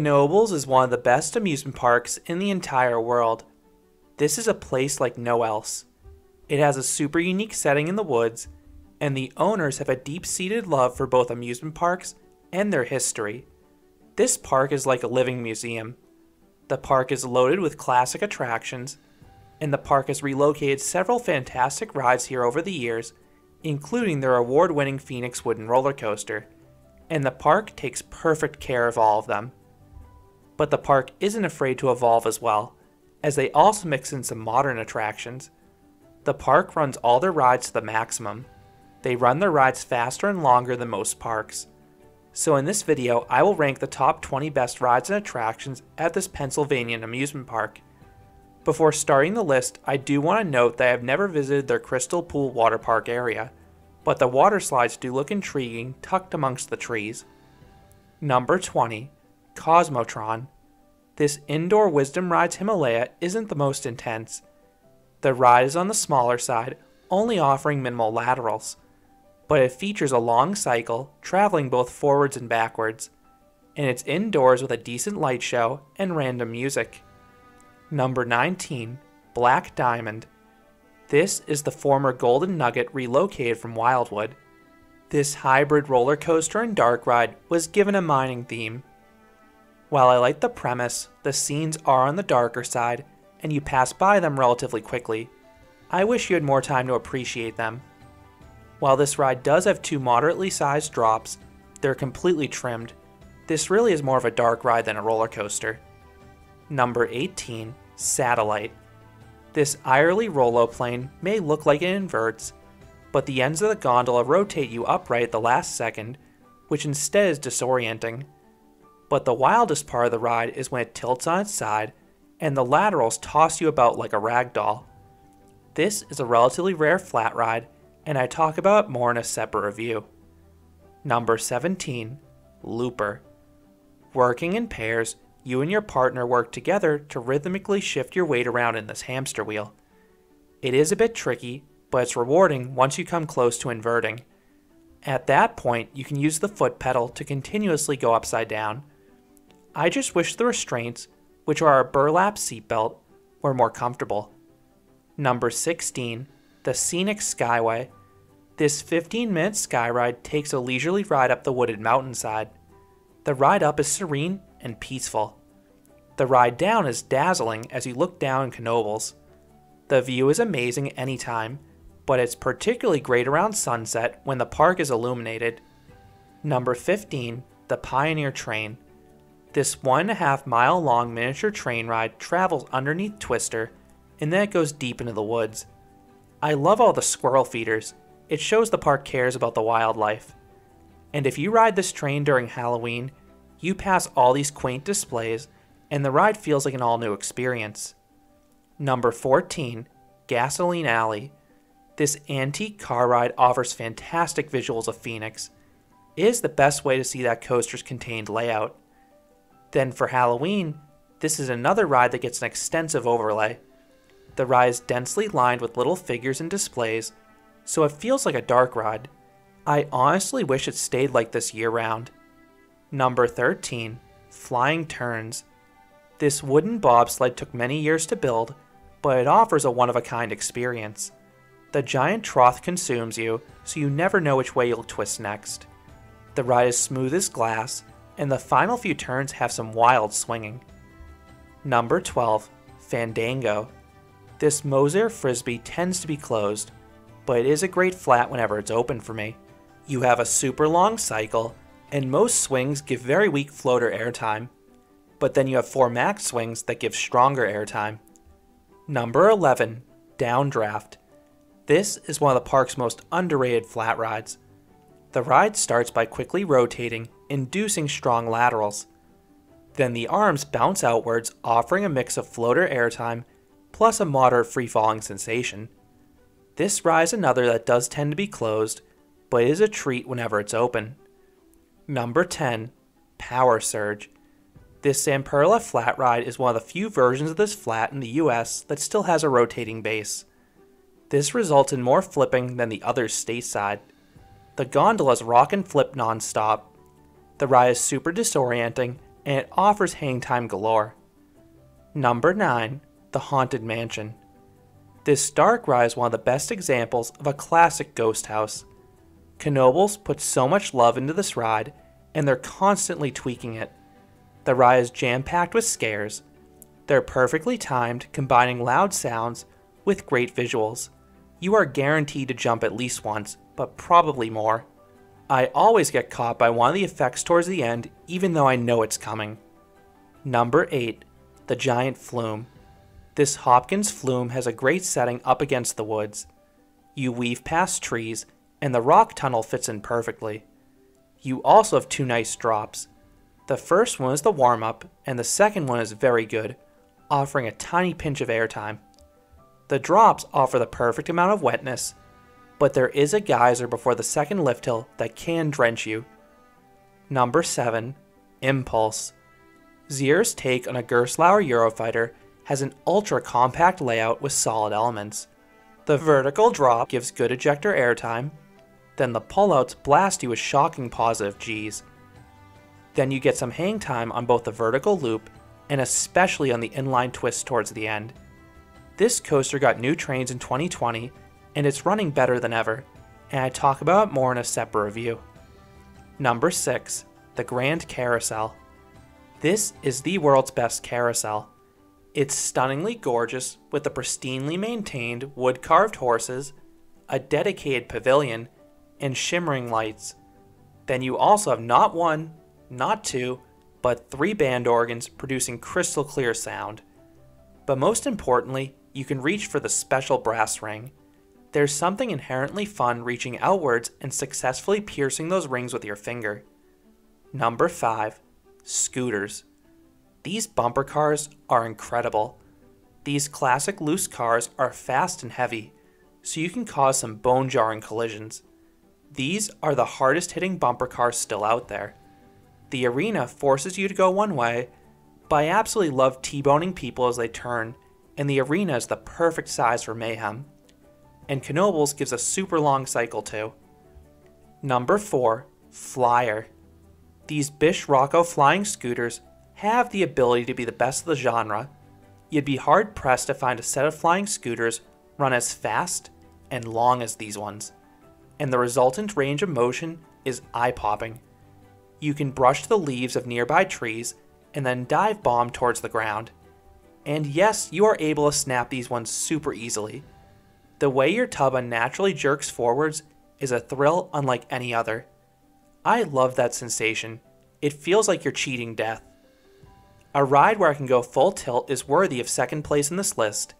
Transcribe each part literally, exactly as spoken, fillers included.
Knoebels is one of the best amusement parks in the entire world. This is a place like no else. It has a super unique setting in the woods, and the owners have a deep-seated love for both amusement parks and their history. This park is like a living museum. The park is loaded with classic attractions, and the park has relocated several fantastic rides here over the years, including their award-winning Phoenix wooden roller coaster, and the park takes perfect care of all of them. But the park isn't afraid to evolve as well, as they also mix in some modern attractions. The park runs all their rides to the maximum. They run their rides faster and longer than most parks. So in this video, I will rank the top twenty best rides and attractions at this Pennsylvanian amusement park. Before starting the list, I do want to note that I have never visited their Crystal Pool water park area, but the water slides do look intriguing tucked amongst the trees. Number twenty. Cosmotron. This indoor Wisdom Rides Himalaya isn't the most intense. The ride is on the smaller side, only offering minimal laterals, but it features a long cycle, traveling both forwards and backwards, and it's indoors with a decent light show and random music. Number nineteen. Black Diamond. This is the former Golden Nugget relocated from Wildwood. This hybrid roller coaster and dark ride was given a mining theme. While I like the premise, the scenes are on the darker side, and you pass by them relatively quickly. I wish you had more time to appreciate them. While this ride does have two moderately sized drops, they're completely trimmed. This really is more of a dark ride than a roller coaster. Number eighteen. Satellite. This airly rolloplane may look like it inverts, but the ends of the gondola rotate you upright at the last second, which instead is disorienting. But the wildest part of the ride is when it tilts on its side, and the laterals toss you about like a ragdoll. This is a relatively rare flat ride, and I talk about it more in a separate review. Number seventeen. Looper. Working in pairs, you and your partner work together to rhythmically shift your weight around in this hamster wheel. It is a bit tricky, but it's rewarding once you come close to inverting. At that point, you can use the foot pedal to continuously go upside down. I just wish the restraints, which are a burlap seatbelt, were more comfortable. Number sixteen, the Scenic Skyway. This fifteen minute sky ride takes a leisurely ride up the wooded mountainside. The ride up is serene and peaceful. The ride down is dazzling as you look down Knoebels. The view is amazing anytime, but it's particularly great around sunset when the park is illuminated. Number fifteen, the Pioneer Train. This one and a half mile long miniature train ride travels underneath Twister, and then it goes deep into the woods. I love all the squirrel feeders. It shows the park cares about the wildlife. And if you ride this train during Halloween, you pass all these quaint displays, and the ride feels like an all new experience. Number fourteen, Gasoline Alley. This antique car ride offers fantastic visuals of Phoenix. It is the best way to see that coaster's contained layout. Then for Halloween, this is another ride that gets an extensive overlay. The ride is densely lined with little figures and displays, so it feels like a dark ride. I honestly wish it stayed like this year round. Number thirteen, Flying Turns. This wooden bobsled took many years to build, but it offers a one-of-a-kind experience. The giant trough consumes you, so you never know which way you'll twist next. The ride is smooth as glass, and the final few turns have some wild swinging. Number twelve, Fandango. This Moser Frisbee tends to be closed, but it is a great flat whenever it's open for me. You have a super long cycle, and most swings give very weak floater airtime, but then you have four max swings that give stronger airtime. Number eleven, Downdraft. This is one of the park's most underrated flat rides. The ride starts by quickly rotating, inducing strong laterals. Then the arms bounce outwards, offering a mix of floater airtime plus a moderate free-falling sensation. This ride is another that does tend to be closed, but it is a treat whenever it's open. Number ten, Power Surge. This Zamperla flat ride is one of the few versions of this flat in the U S that still has a rotating base. This results in more flipping than the others stateside. The gondolas rock and flip non-stop. The ride is super disorienting, and it offers hang time galore. Number nine. The Haunted Mansion. This dark ride is one of the best examples of a classic ghost house. Knoebels put so much love into this ride, and they're constantly tweaking it. The ride is jam-packed with scares. They're perfectly timed, combining loud sounds with great visuals. You are guaranteed to jump at least once, but probably more. I always get caught by one of the effects towards the end, even though I know it's coming. Number eight. The Giant Flume. This Hopkins Flume has a great setting up against the woods. You weave past trees, and the rock tunnel fits in perfectly. You also have two nice drops. The first one is the warm-up, and the second one is very good, offering a tiny pinch of airtime. The drops offer the perfect amount of wetness, but there is a geyser before the second lift hill that can drench you. Number seven. Impulse. Zier's take on a Gerstlauer Eurofighter has an ultra-compact layout with solid elements. The vertical drop gives good ejector airtime, then the pullouts blast you with shocking positive Gs. Then you get some hang time on both the vertical loop and especially on the inline twist towards the end. This coaster got new trains in twenty twenty, and it's running better than ever, and I talk about it more in a separate review. Number six. The Grand Carousel. This is the world's best carousel. It's stunningly gorgeous with the pristinely maintained wood-carved horses, a dedicated pavilion, and shimmering lights. Then you also have not one, not two, but three band organs producing crystal clear sound. But most importantly, you can reach for the special brass ring. There's something inherently fun reaching outwards and successfully piercing those rings with your finger. Number five. Scooters. These bumper cars are incredible. These classic loose cars are fast and heavy, so you can cause some bone-jarring collisions. These are the hardest hitting bumper cars still out there. The arena forces you to go one way, but I absolutely love T-boning people as they turn, and the arena is the perfect size for mayhem. And Knoebels gives a super long cycle too. Number four. Flyer. These Bish Rocco flying scooters have the ability to be the best of the genre. You'd be hard pressed to find a set of flying scooters run as fast and long as these ones, and the resultant range of motion is eye-popping. You can brush the leaves of nearby trees and then dive bomb towards the ground. And yes, you are able to snap these ones super easily. The way your tub unnaturally jerks forwards is a thrill unlike any other. I love that sensation. It feels like you're cheating death. A ride where I can go full tilt is worthy of second place in this list.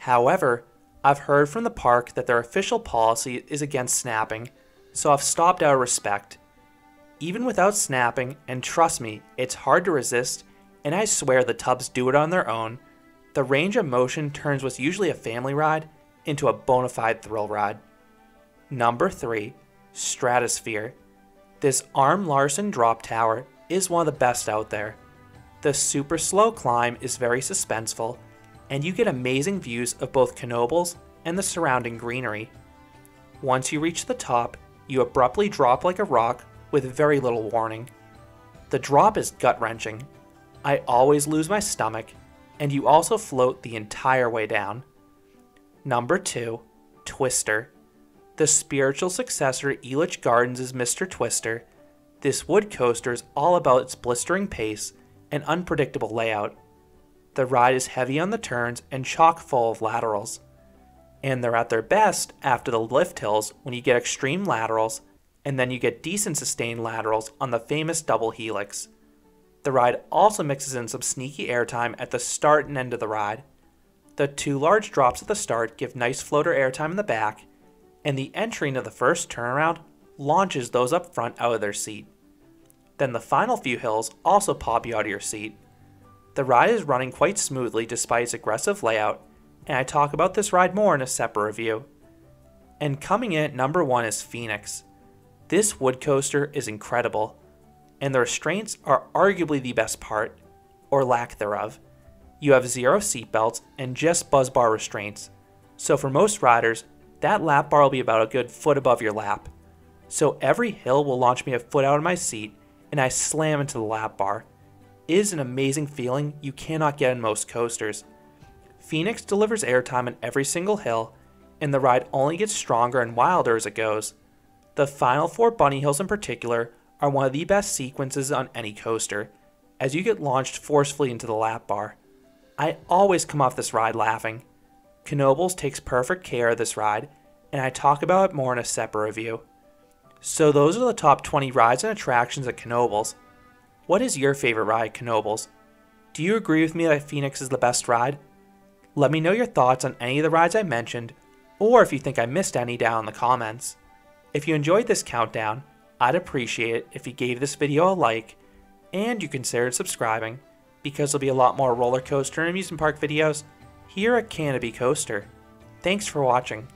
However, I've heard from the park that their official policy is against snapping, so I've stopped out of respect. Even without snapping, and trust me, it's hard to resist, and I swear the tubs do it on their own, the range of motion turns what's usually a family ride into a bona fide thrill ride. Number three. Stratosphere. This Arm Larsen drop tower is one of the best out there. The super slow climb is very suspenseful, and you get amazing views of both Knoebels and the surrounding greenery. Once you reach the top, you abruptly drop like a rock with very little warning. The drop is gut-wrenching. I always lose my stomach, and you also float the entire way down. Number two. Twister. The spiritual successor to Elitch Gardens is Mister Twister. This wood coaster is all about its blistering pace and unpredictable layout. The ride is heavy on the turns and chock full of laterals. And they're at their best after the lift hills when you get extreme laterals, and then you get decent sustained laterals on the famous double helix. The ride also mixes in some sneaky airtime at the start and end of the ride. The two large drops at the start give nice floater airtime in the back, and the entry into the first turnaround launches those up front out of their seat. Then the final few hills also pop you out of your seat. The ride is running quite smoothly despite its aggressive layout, and I talk about this ride more in a separate review. And coming in at number one is Phoenix. This wood coaster is incredible, and the restraints are arguably the best part, or lack thereof. You have zero seatbelts and just buzz bar restraints, so for most riders, that lap bar will be about a good foot above your lap. So every hill will launch me a foot out of my seat, and I slam into the lap bar, is an amazing feeling you cannot get in most coasters. Phoenix delivers airtime on every single hill, and the ride only gets stronger and wilder as it goes. The final four bunny hills in particular are one of the best sequences on any coaster, as you get launched forcefully into the lap bar. I always come off this ride laughing. Knoebels takes perfect care of this ride, and I talk about it more in a separate review. So those are the top twenty rides and attractions at Knoebels. What is your favorite ride at Knoebels? Do you agree with me that Phoenix is the best ride? Let me know your thoughts on any of the rides I mentioned, or if you think I missed any down in the comments. If you enjoyed this countdown, I'd appreciate it if you gave this video a like, and you considered subscribing, because there'll be a lot more roller coaster and amusement park videos here at Canobie Coaster. Thanks for watching.